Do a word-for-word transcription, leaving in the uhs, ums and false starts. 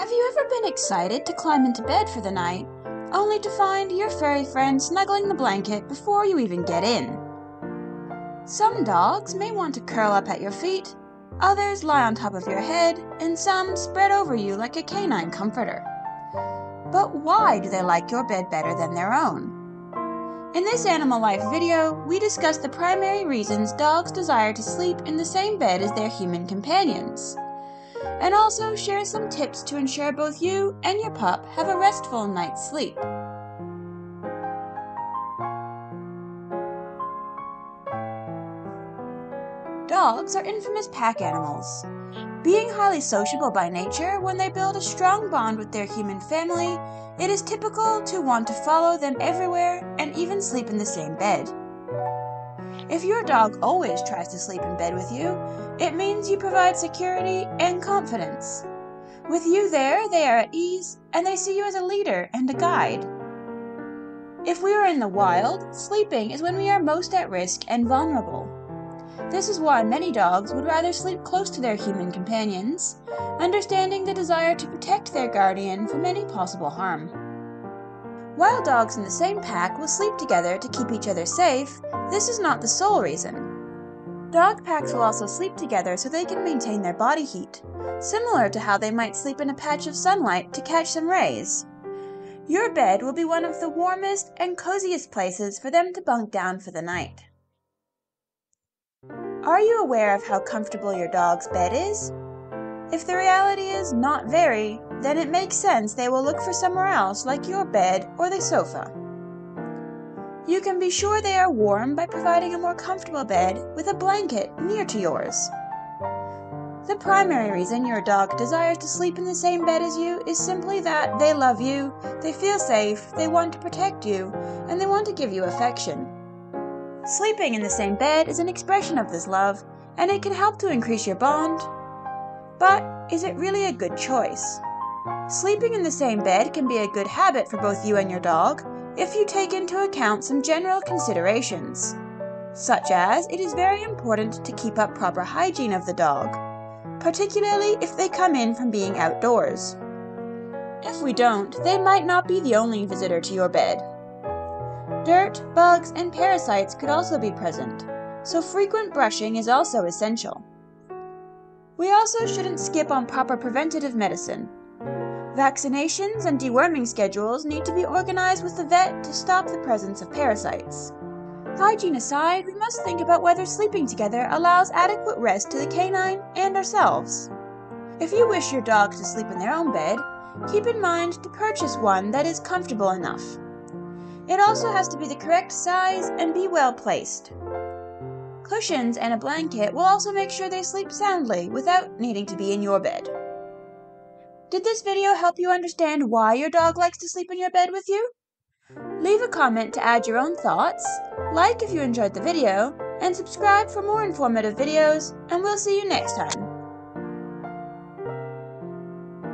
Have you ever been excited to climb into bed for the night, only to find your furry friend snuggling the blanket before you even get in? Some dogs may want to curl up at your feet, others lie on top of your head, and some spread over you like a canine comforter. But why do they like your bed better than their own? In this Animal Life video, we discuss the primary reasons dogs desire to sleep in the same bed as their human companions, and also share some tips to ensure both you and your pup have a restful night's sleep. Dogs are infamous pack animals. Being highly sociable by nature, when they build a strong bond with their human family, it is typical to want to follow them everywhere and even sleep in the same bed. If your dog always tries to sleep in bed with you, it means you provide security and confidence. With you there, they are at ease, and they see you as a leader and a guide. If we are in the wild, sleeping is when we are most at risk and vulnerable. This is why many dogs would rather sleep close to their human companions, understanding the desire to protect their guardian from any possible harm. While dogs in the same pack will sleep together to keep each other safe, this is not the sole reason. Dog packs will also sleep together so they can maintain their body heat, similar to how they might sleep in a patch of sunlight to catch some rays. Your bed will be one of the warmest and coziest places for them to bunk down for the night. Are you aware of how comfortable your dog's bed is? If the reality is not very, then it makes sense they will look for somewhere else like your bed or the sofa. You can be sure they are warm by providing a more comfortable bed with a blanket near to yours. The primary reason your dog desires to sleep in the same bed as you is simply that they love you, they feel safe, they want to protect you, and they want to give you affection. Sleeping in the same bed is an expression of this love, and it can help to increase your bond. But is it really a good choice? Sleeping in the same bed can be a good habit for both you and your dog if you take into account some general considerations, such as it is very important to keep up proper hygiene of the dog, particularly if they come in from being outdoors. If we don't, they might not be the only visitor to your bed. Dirt, bugs, and parasites could also be present, so frequent brushing is also essential. We also shouldn't skip on proper preventative medicine. Vaccinations and deworming schedules need to be organized with the vet to stop the presence of parasites. Hygiene aside, we must think about whether sleeping together allows adequate rest to the canine and ourselves. If you wish your dog to sleep in their own bed, keep in mind to purchase one that is comfortable enough. It also has to be the correct size and be well placed. Cushions and a blanket will also make sure they sleep soundly without needing to be in your bed. Did this video help you understand why your dog likes to sleep in your bed with you? Leave a comment to add your own thoughts, like if you enjoyed the video, and subscribe for more informative videos, and we'll see you next time.